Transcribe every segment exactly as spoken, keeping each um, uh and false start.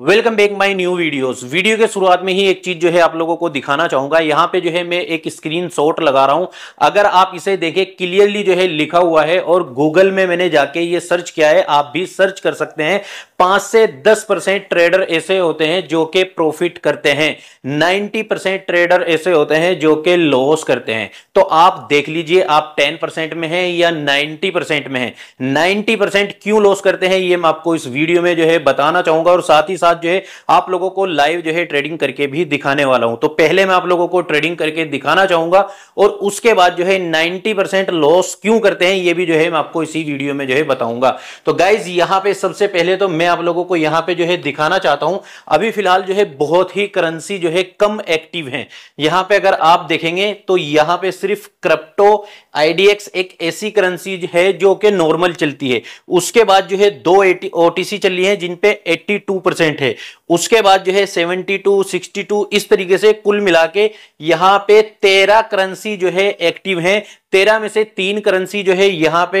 Welcome back my new videos. Video के शुरुआत में ही एक चीज जो है आप लोगों को दिखाना चाहूंगा। यहाँ पे जो है मैं एक स्क्रीनशॉट लगा रहा हूं। अगर आप इसे देखें क्लियरली जो है लिखा हुआ है और गूगल में मैंने जाके ये सर्च किया है, आप भी सर्च कर सकते हैं। पांच से दस परसेंट ट्रेडर ऐसे होते हैं जो कि प्रॉफिट करते हैं, नाइन्टी परसेंट ट्रेडर ऐसे होते हैं जो कि लॉस करते हैं। तो आप देख लीजिए आप टेन परसेंट में है या नाइन्टी परसेंट में है। नाइन्टी परसेंट क्यों लॉस करते हैं ये मैं आपको इस वीडियो में जो है बताना चाहूंगा और साथ ही साथ जो है आप लोगों को लाइव जो है ट्रेडिंग करके भी दिखाने वाला हूं। तो पहले मैं आप लोगों को ट्रेडिंग करके दिखाना चाहूंगा और उसके बाद जो है नब्बे परसेंट लॉस क्यों करते हैं ये भी जो है मैं आपको इसी वीडियो में जो है बताऊंगा। तो गाइज यहां पे सबसे पहले तो मैं आप लोगों को यहां पे जो है दिखाना चाहता हूं, अभी फिलहाल जो है बहुत ही करेंसी जो है कम एक्टिव है। यहां पर अगर आप देखेंगे तो यहां पर सिर्फ क्रिप्टो आईडीएक्स एक ऐसी करेंसी है जो कि नॉर्मल चलती है। उसके बाद जो है दो ओटीसी चल रही है जिनपे एट्टी टू परसेंट है। उसके बाद जो है बहत्तर, बासठ इस तरीके से कुल मिला के यहां पे तेरह करेंसी जो है एक्टिव है। तेरह में से तीन करेंसी जो है यहां पे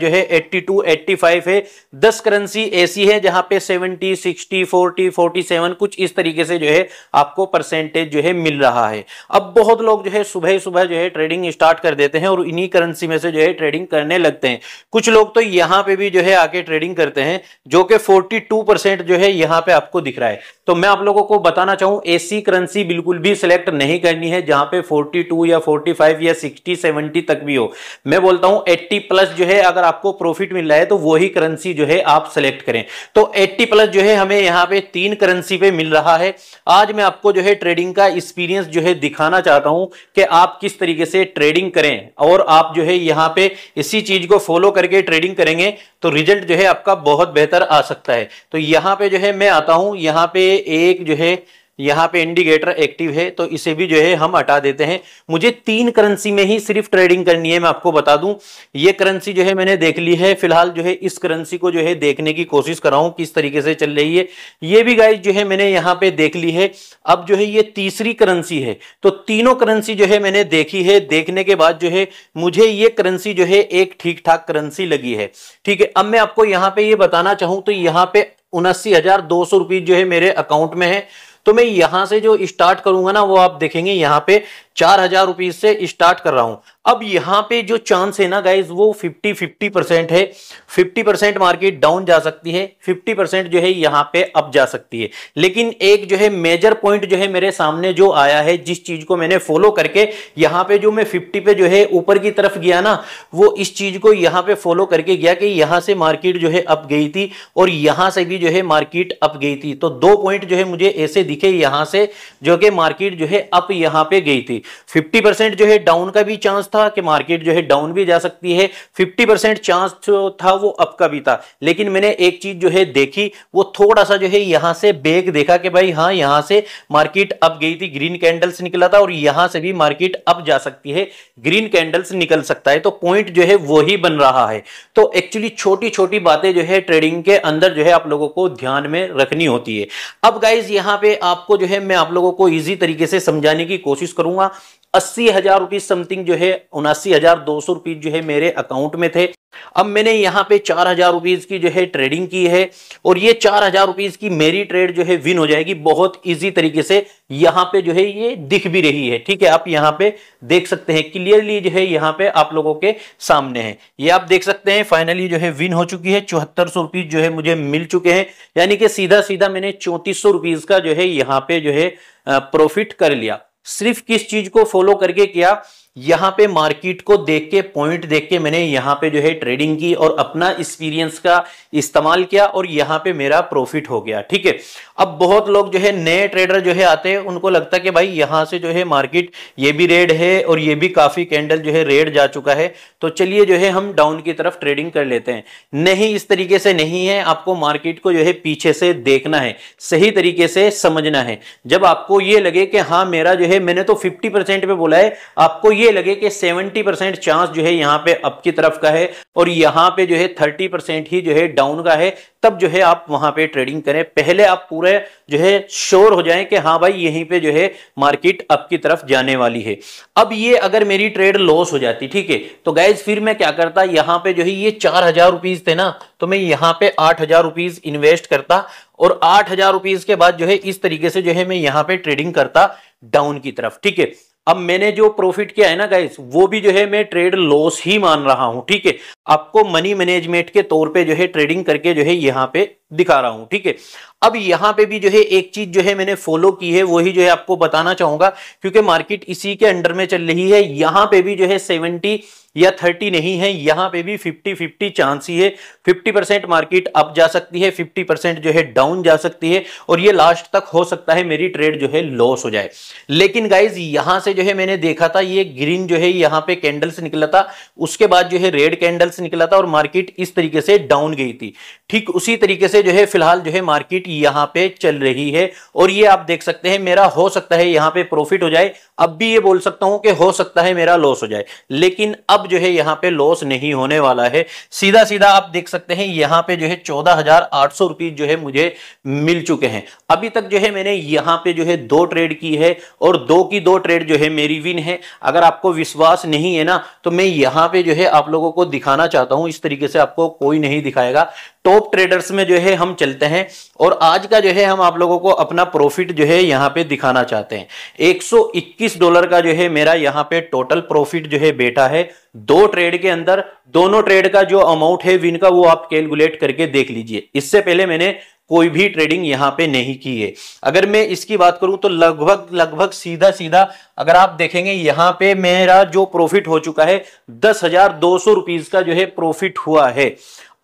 जो है बयासी, पचासी है। दस करेंसी ऐसी है जहां पे सत्तर, साठ, चालीस, सैंतालीस कुछ इस तरीके से जो है आपको परसेंटेज जो है मिल रहा है। अब बहुत लोग जो है सुबह सुबह जो है ट्रेडिंग स्टार्ट कर देते हैं और इन्हीं करेंसी में से जो है ट्रेडिंग करने लगते हैं। कुछ लोग तो यहां पे भी जो है आके ट्रेडिंग करते हैं जो कि फोर्टी टू परसेंट जो है यहां पर आपको दिख रहा है। तो मैं आप लोगों को बताना चाहूं ऐसी करेंसी बिल्कुल भी सिलेक्ट नहीं करनी है जहां पे फोर्टी टू या फोर्टी फाइव या सिक्सटी सेवेंटी तक भी हो। मैं बोलता हूं अस्सी प्लस जो है अगर आपको प्रॉफिट मिल रहा है तो वही करेंसी जो है आप सेलेक्ट करें। तो अस्सी प्लस जो है हमें यहां पे तीन करेंसी पे मिल रहा है। आज मैं आपको जो है ट्रेडिंग का एक्सपीरियंस जो है दिखाना चाहता हूं कि आप किस तरीके से ट्रेडिंग करें और आप जो है यहां पे इसी चीज को फॉलो करके ट्रेडिंग करेंगे तो रिजल्ट जो है आपका बहुत बेहतर आ सकता है। तो यहां पर जो है मैं आता हूं, यहां पर एक जो है यहाँ पे इंडिकेटर एक्टिव है तो इसे भी जो है हम हटा देते हैं। मुझे तीन करेंसी में ही सिर्फ ट्रेडिंग करनी है। मैं आपको बता दूं ये करेंसी जो है मैंने देख ली है। फिलहाल जो है इस करेंसी को जो है देखने की कोशिश कर रहा हूं किस तरीके से चल रही है। ये भी गाइस जो है मैंने यहाँ पे देख ली है। अब जो है ये तीसरी करेंसी है तो तीनों करेंसी जो है मैंने देखी है। देखने के बाद जो है मुझे ये करेंसी जो है एक ठीक ठाक करेंसी लगी है। ठीक है, अब मैं आपको यहाँ पे ये बताना चाहूं तो यहाँ पे उनासी हजार दो सौ रुपये जो है मेरे अकाउंट में है। तो मैं यहां से जो स्टार्ट करूंगा ना वो आप देखेंगे यहाँ पे चार हजार रुपीज से स्टार्ट कर रहा हूं। अब यहाँ पे जो चांस है ना गाइज वो फिफ्टी फिफ्टी परसेंट है। फिफ्टी परसेंट मार्केट डाउन जा सकती है, फिफ्टी परसेंट जो है यहाँ पे अप जा सकती है। लेकिन एक जो है मेजर पॉइंट जो है मेरे सामने जो आया है जिस चीज को मैंने फॉलो करके यहाँ पे जो मैं फिफ्टी पे जो है ऊपर की तरफ गया ना वो इस चीज को यहाँ पे फॉलो करके गया कि यहाँ से मार्केट जो है अप गई थी और यहाँ से भी जो है मार्केट अप गई थी। तो दो पॉइंट जो है मुझे ऐसे दिखे यहाँ से जो कि मार्केट जो है अप यहाँ पे गई थी। फिफ्टी परसेंट जो है डाउन का भी चांस था कि मार्केट जो है डाउन भी जा सकती है, फिफ्टी परसेंट चांस जो था वो अप का भी था। लेकिन मैंने एक चीज जो है देखी वो थोड़ा सा जो है यहां से बैक देखा कि भाई हाँ यहां से मार्केट अप गई थी, ग्रीन कैंडल्स निकला था और यहां से भी मार्केट अप जा सकती है, ग्रीन कैंडल्स निकल सकता है। तो पॉइंट जो है वो ही बन रहा है। तो एक्चुअली छोटी छोटी बातें जो है ट्रेडिंग के अंदर जो है आप लोगों को ध्यान में रखनी होती है। अब गाइज यहां पर आपको जो है मैं आप लोगों को इजी तरीके से समझाने की कोशिश करूंगा। अस्सी हजार रुपये समथिंग जो है उनासी हजार दो सौ रुपये जो है मेरे अकाउंट में थे। अब मैंने यहाँ पे चार हजार रुपीज की जो है ट्रेडिंग की है और ये चार हजार रुपीज की मेरी ट्रेड जो है विन हो जाएगी बहुत इजी तरीके से। यहाँ पे जो है ये दिख भी रही है। ठीक है, आप यहाँ पे देख सकते हैं क्लियरली जो है यहाँ पे आप लोगों के सामने है, ये आप देख सकते हैं। फाइनली जो है विन हो चुकी है, चौहत्तर सौ रुपीज जो है मुझे मिल चुके हैं। यानी कि सीधा सीधा मैंने चौंतीस सौ रुपीज का जो है यहाँ पे जो है प्रॉफिट कर लिया। सिर्फ किस चीज को फॉलो करके किया, यहाँ पे मार्केट को देख के पॉइंट देख के मैंने यहाँ पे जो है ट्रेडिंग की और अपना एक्सपीरियंस का इस्तेमाल किया और यहाँ पे मेरा प्रॉफिट हो गया। ठीक है, अब बहुत लोग जो है नए ट्रेडर जो है आते हैं उनको लगता है कि भाई यहाँ से जो है मार्केट ये भी रेड है और ये भी काफी कैंडल जो है रेड जा चुका है तो चलिए जो है हम डाउन की तरफ ट्रेडिंग कर लेते हैं। नहीं, इस तरीके से नहीं है। आपको मार्केट को जो है पीछे से देखना है, सही तरीके से समझना है। जब आपको ये लगे कि हाँ मेरा जो है मैंने तो फिफ्टी परसेंट पे बोला है, आपको ये लगे कि सत्तर परसेंट चांस जो है यहाँ पे अप की तरफ का है और यहाँ पे जो है तीस परसेंट ही जो है डाउन का है, तब जो है आप वहां पे ट्रेडिंग करें। पहले आप पूरे जो है श्योर हो जाएं कि हाँ भाई यहीं पे जो है मार्केट अप की तरफ जाने वाली है। अब ये अगर मेरी ट्रेड लॉस हो जाती, ठीक है, तो गाइज फिर मैं क्या करता, यहाँ पे जो है ये चार हजार रुपीज थे ना, तो मैं यहाँ पे आठ हजार रुपीज इन्वेस्ट करता और आठ हजार रुपीज के बाद जो है इस तरीके से जो है मैं यहाँ पे ट्रेडिंग करता डाउन की तरफ, ठीक है। अब मैंने जो प्रॉफिट किया है ना गाइस, वो भी जो है मैं ट्रेड लॉस ही मान रहा हूं, ठीक है। आपको मनी मैनेजमेंट के तौर पे जो है ट्रेडिंग करके जो है यहाँ पे दिखा रहा हूं, ठीक है। अब यहाँ पे भी जो है एक चीज जो है मैंने फॉलो की है, वही जो है आपको बताना चाहूंगा, क्योंकि मार्केट इसी के अंडर में चल रही है। यहाँ पे भी जो है सेवेंटी या थर्टी नहीं है, यहाँ पे भी फिफ्टी फिफ्टी चांस ही है। फिफ्टी परसेंट मार्केट अप जा सकती है, फिफ्टी परसेंट जो है डाउन जा सकती है और ये लास्ट तक हो सकता है मेरी ट्रेड जो है लॉस हो जाए। लेकिन गाइज यहाँ से जो है मैंने देखा था ये ग्रीन जो है यहाँ पे कैंडल्स निकला था, उसके बाद जो है रेड कैंडल्स निकला था और मार्केट इस तरीके से डाउन गई थी। ठीक उसी तरीके से जो है फिलहाल जो है मार्केट यहाँ पे चल रही है और ये आप देख सकते हैं मेरा हो सकता है यहाँ पे प्रॉफिट हो जाए। अब भी ये बोल सकता हूं कि हो सकता है मेरा लॉस हो जाए, लेकिन अब जो है यहाँ पे लॉस नहीं होने वाला है। सीधा सीधा आप देख सकते हैं यहाँ पे जो है चौदह हजार आठ सौ रुपये जो है मुझे मिल चुके हैं। अभी तक जो है मैंने यहाँ पे जो है दो ट्रेड की है और दो की दो ट्रेड जो है मेरी विन है। अगर आपको विश्वास नहीं है ना तो मैं यहाँ पे जो है आप लोगों को दिखाना चाहता हूं, इस तरीके से आपको कोई नहीं दिखाएगा। टॉप ट्रेडर्स में जो है हम चलते हैं और आज का जो है हम आप लोगों को अपना प्रॉफिट जो है यहाँ पे दिखाना चाहते हैं। एक सौ इक्कीस डॉलर का जो है मेरा यहाँ पे टोटल प्रॉफिट जो है बैठा है दो ट्रेड के अंदर। दोनों ट्रेड का जो अमाउंट है विन का वो आप कैलकुलेट करके देख लीजिए। इससे पहले मैंने कोई भी ट्रेडिंग यहाँ पे नहीं की है। अगर मैं इसकी बात करूं तो लगभग लगभग सीधा सीधा अगर आप देखेंगे यहाँ पे मेरा जो प्रॉफिट हो चुका है दस हजार दो सौ रुपीज का जो है प्रॉफिट हुआ है।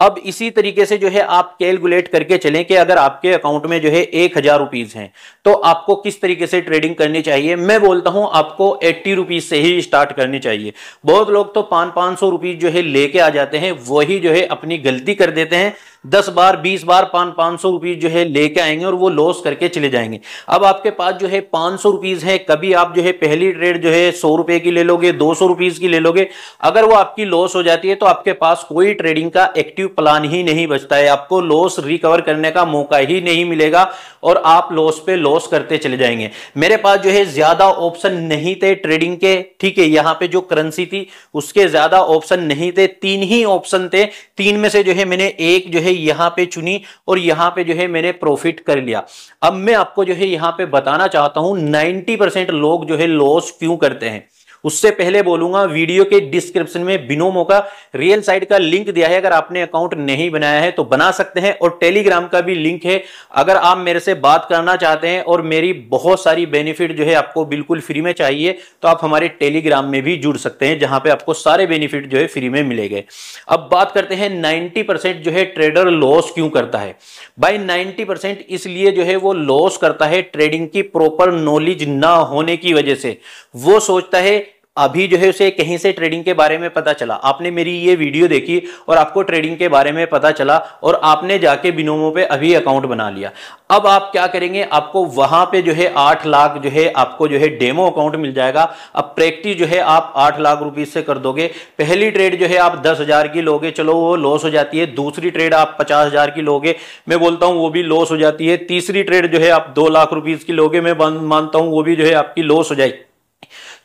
अब इसी तरीके से जो है आप कैलकुलेट करके चलें कि अगर आपके अकाउंट में जो है एक हजार रुपीज हैं तो आपको किस तरीके से ट्रेडिंग करनी चाहिए। मैं बोलता हूं आपको अस्सी रुपीज से ही स्टार्ट करनी चाहिए। बहुत लोग तो पाँच पाँच सौ रुपीज जो है लेके आ जाते हैं, वही जो है अपनी गलती कर देते हैं। दस बार बीस बार पाँच पाँच सौ रुपीज जो है लेके आएंगे और वो लॉस करके चले जाएंगे। अब आपके पास जो है पाँच सौ रुपीज है, कभी आप जो है पहली ट्रेड जो है सौ रुपए की ले लोगे, दो सौ रुपीज की ले लोगे, अगर वो आपकी लॉस हो जाती है तो आपके पास कोई ट्रेडिंग का एक्टिव प्लान ही नहीं बचता है। आपको लॉस रिकवर करने का मौका ही नहीं मिलेगा और आप लॉस पे लॉस करते चले जाएंगे। मेरे पास जो है ज्यादा ऑप्शन नहीं थे ट्रेडिंग के, ठीक है। यहाँ पे जो करेंसी थी उसके ज्यादा ऑप्शन नहीं थे, तीन ही ऑप्शन थे। तीन में से जो है मैंने एक जो है यहाँ पे चुनी और यहाँ पे जो है मैंने प्रॉफिट कर लिया। अब मैं आपको जो है यहाँ पे बताना चाहता हूं नाइनटी परसेंट लोग जो है लॉस क्यों करते हैं। उससे पहले बोलूंगा वीडियो के डिस्क्रिप्शन में बिनोमो का रियल साइट का लिंक दिया है, अगर आपने अकाउंट नहीं बनाया है तो बना सकते हैं, और टेलीग्राम का भी लिंक है। अगर आप मेरे से बात करना चाहते हैं और मेरी बहुत सारी बेनिफिट जो है आपको बिल्कुल फ्री में चाहिए तो आप हमारे टेलीग्राम में भी जुड़ सकते हैं, जहां पे आपको सारे बेनिफिट जो है फ्री में मिलेंगे। अब बात करते हैं नाइन्टी परसेंट जो है ट्रेडर लॉस क्यों करता है। भाई नाइन्टी परसेंट इसलिए जो है वो लॉस करता है ट्रेडिंग की प्रॉपर नॉलेज ना होने की वजह से। वो सोचता है अभी जो है उसे कहीं से ट्रेडिंग के बारे में पता चला, आपने मेरी ये वीडियो देखी और आपको ट्रेडिंग के बारे में पता चला और आपने जाके बिनोमो पे अभी अकाउंट बना लिया। अब आप क्या करेंगे, आपको वहां पे जो है आठ लाख जो है आपको जो है डेमो अकाउंट मिल जाएगा। अब प्रैक्टिस जो है आप आठ लाख रुपीज से कर दोगे। पहली ट्रेड जो है आप दस हजार की लोगे, चलो वो लॉस हो जाती है। दूसरी ट्रेड आप पचास हजार की लोगे, मैं बोलता हूँ वो भी लॉस हो जाती है। तीसरी ट्रेड जो है आप दो लाख रुपीज की लोगे, मैं मानता हूँ वो भी जो है आपकी लॉस हो जाएगी।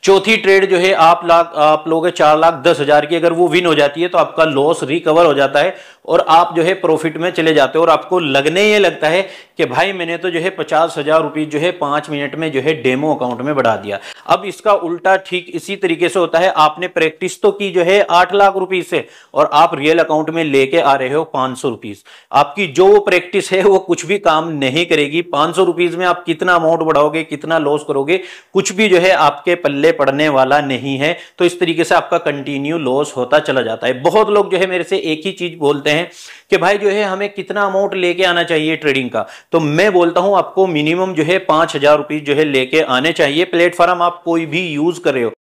चौथी ट्रेड जो है आप लाख आप लोग चार लाख दस हजार की, अगर वो विन हो जाती है तो आपका लॉस रिकवर हो जाता है और आप जो है प्रॉफिट में चले जाते हो। और आपको लगने ये लगता है कि भाई मैंने तो जो है पचास हजार रुपीज जो है पांच मिनट में जो है डेमो अकाउंट में बढ़ा दिया। अब इसका उल्टा ठीक इसी तरीके से होता है। आपने प्रैक्टिस तो की जो है आठ लाख रुपीज से और आप रियल अकाउंट में लेके आ रहे हो पांच सौ रुपीज। आपकी जो वो प्रैक्टिस है वो कुछ भी काम नहीं करेगी। पांच सौ रुपीज में आप कितना अमाउंट बढ़ाओगे, कितना लॉस करोगे, कुछ भी जो है आपके पल्ले पड़ने वाला नहीं है। तो इस तरीके से आपका कंटिन्यू लॉस होता चला जाता है। बहुत लोग जो है मेरे से एक ही चीज बोलते हैं कि भाई जो है हमें कितना अमाउंट लेके आना चाहिए ट्रेडिंग का, तो मैं बोलता हूं आपको मिनिमम जो है पांच हजार रुपीज जो है लेके आने चाहिए। प्लेटफॉर्म आप कोई भी यूज कर रहे हो,